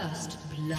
First blood.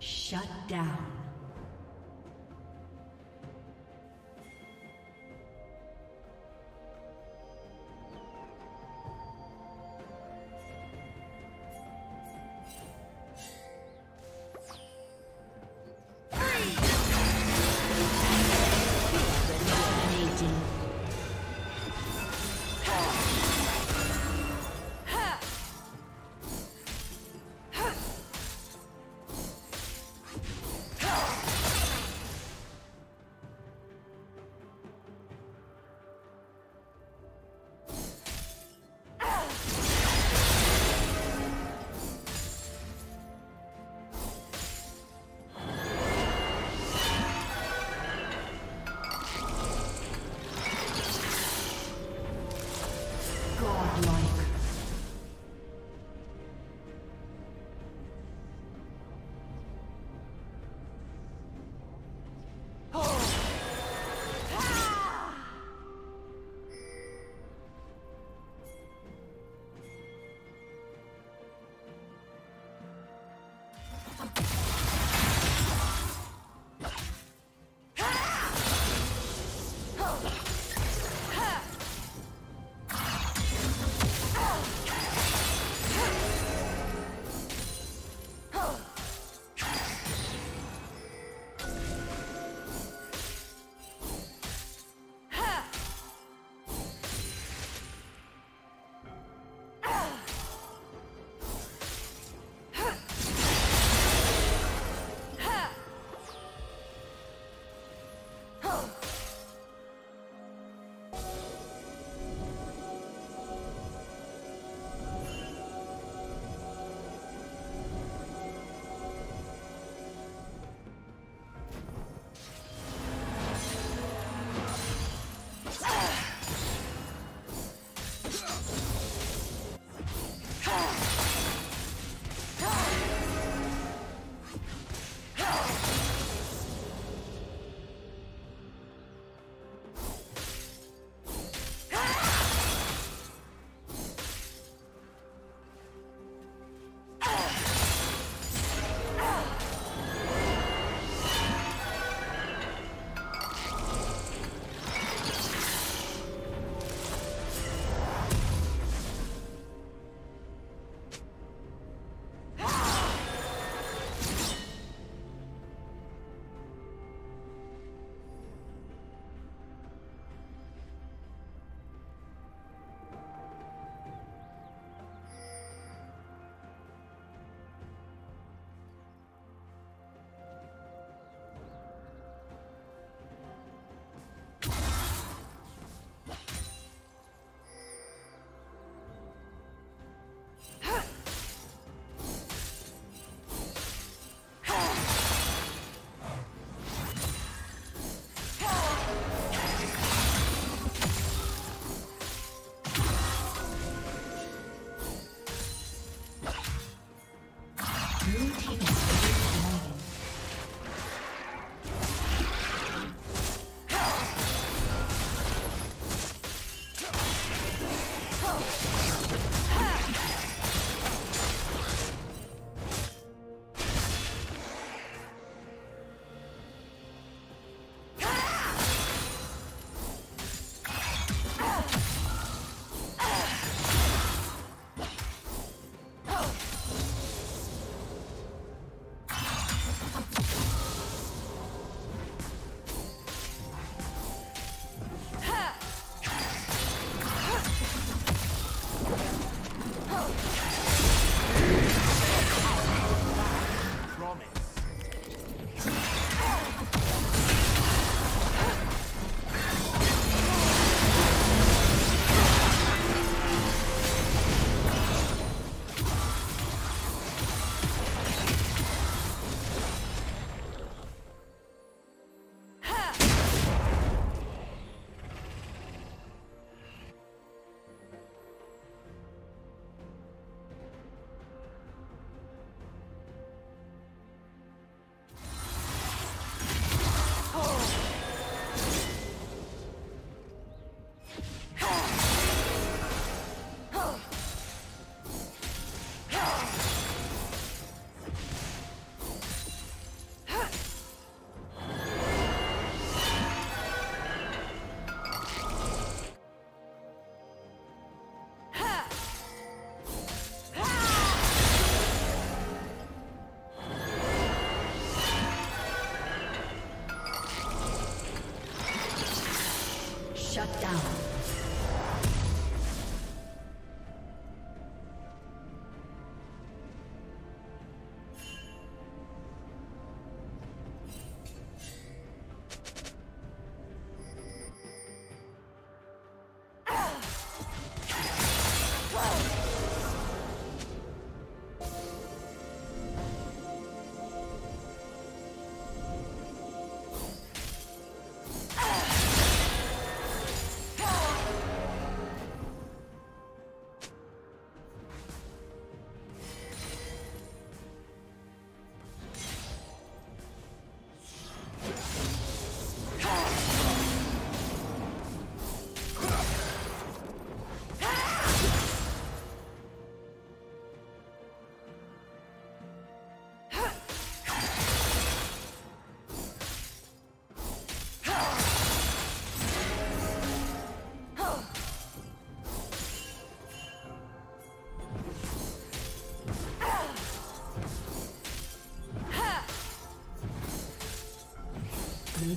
Shut down. Shut down. Blue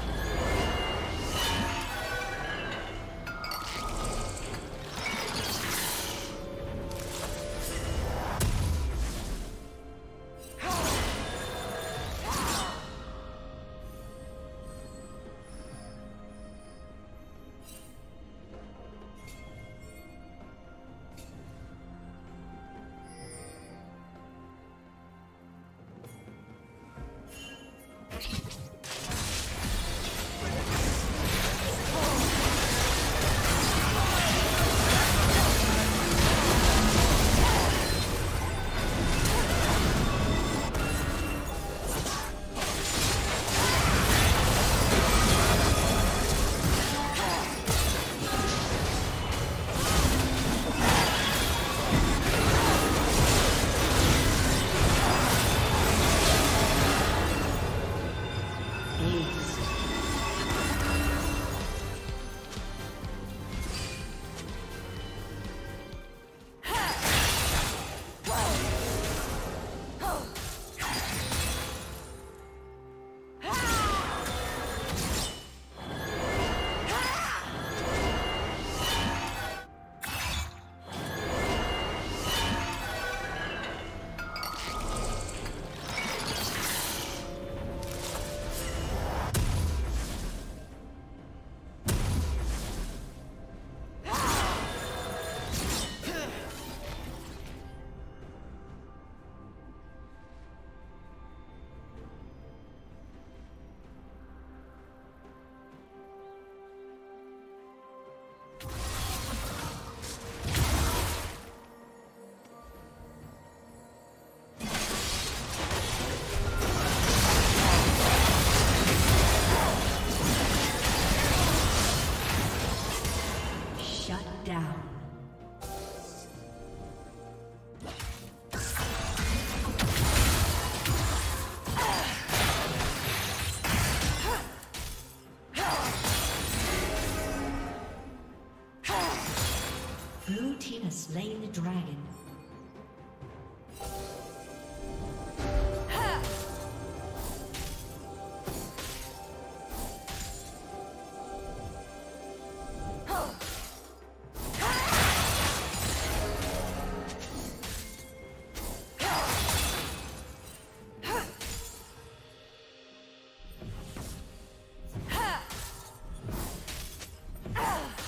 Slain the dragon.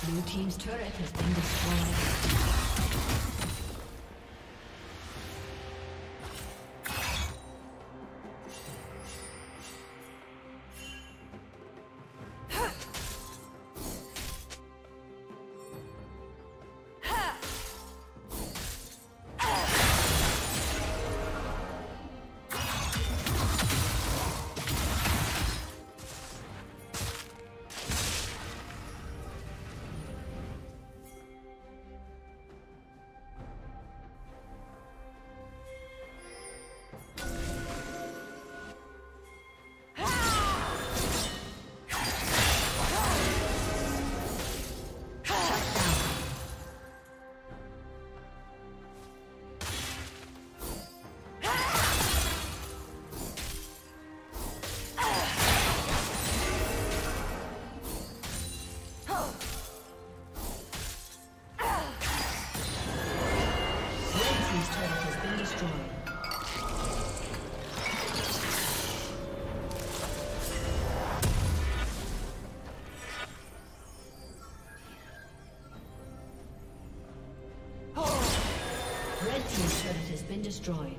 Blue team's turret has been destroyed. destroyed.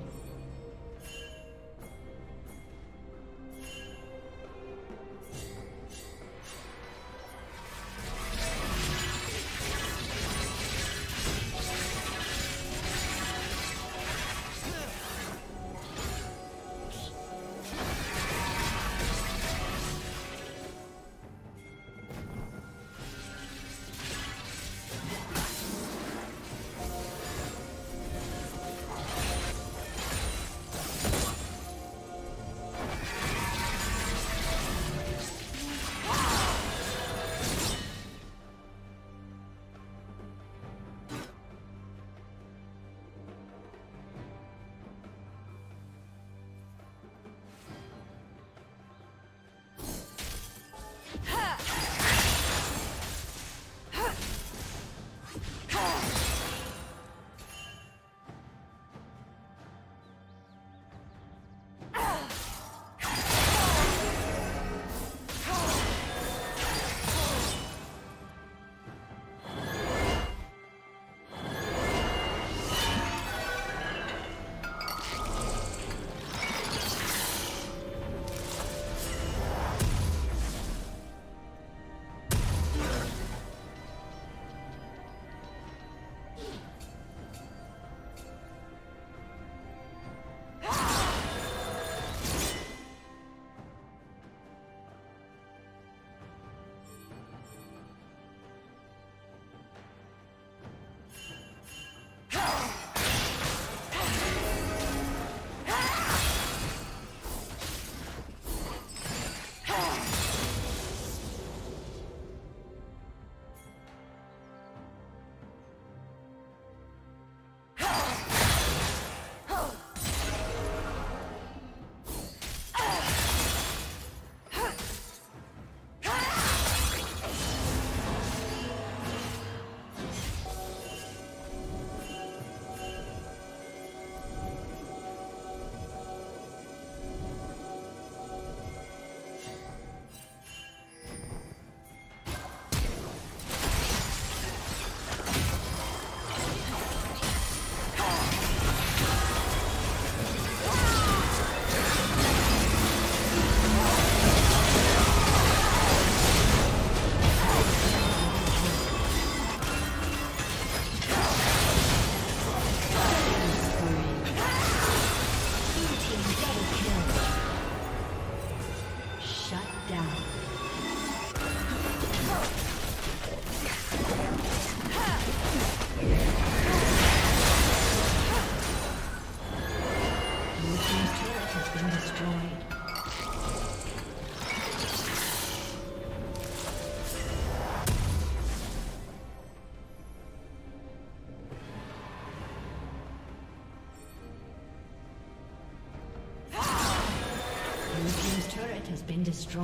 Destroyed. Destroyed.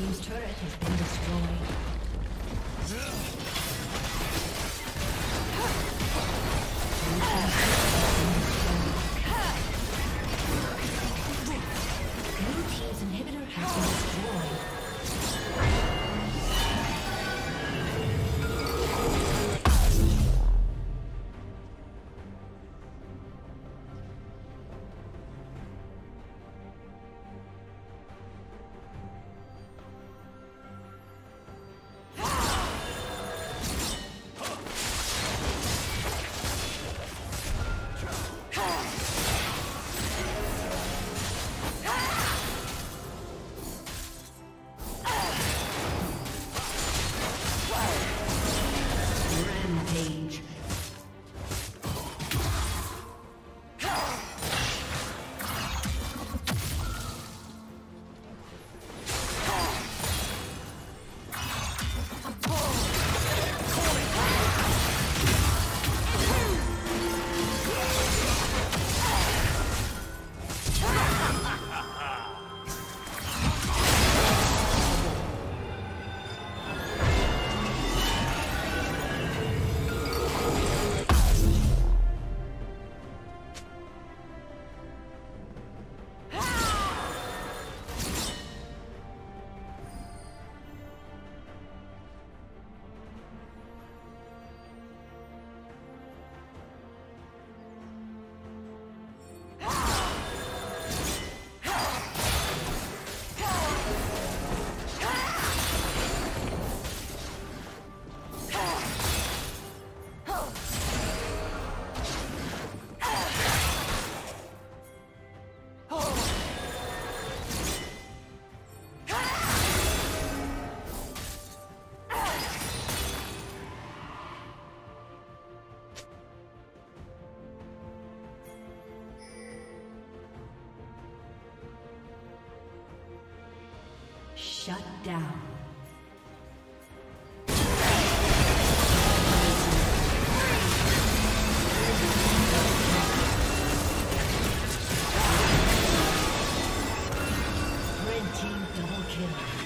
team's turret has been destroyed. Blue team's inhibitor has been destroyed. Shut down. Red team double kill.